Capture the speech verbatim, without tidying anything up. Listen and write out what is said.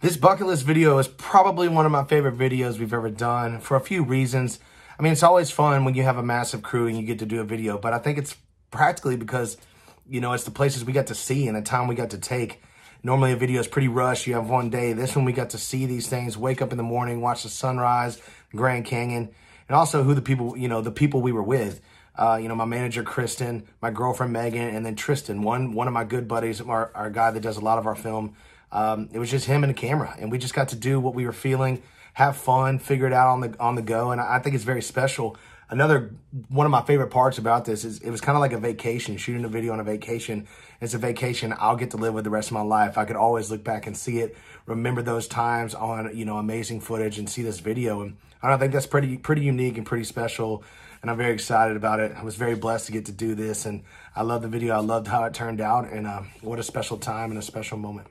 This bucket list video is probably one of my favorite videos we've ever done for a few reasons. I mean, it's always fun when you have a massive crew and you get to do a video, but I think it's practically because, you know, it's the places we got to see and the time we got to take. Normally a video is pretty rushed. You have one day. This one, we got to see these things, wake up in the morning, watch the sunrise, Grand Canyon, and also who the people, you know, the people we were with. Uh, you know, my manager, Kristen, my girlfriend, Megan, and then Tristan, one one of my good buddies, our, our guy that does a lot of our film. Um, it was just him and the camera, and we just got to do what we were feeling, have fun, figure it out on the on the go, and I think it's very special. Another one of my favorite parts about this is it was kind of like a vacation, shooting a video on a vacation. It's a vacation I'll get to live with the rest of my life. I could always look back and see it, remember those times on, you know, amazing footage and see this video. And I think that's pretty pretty unique and pretty special, and I'm very excited about it. I was very blessed to get to do this, and I love the video. I loved how it turned out, and uh, what a special time and a special moment.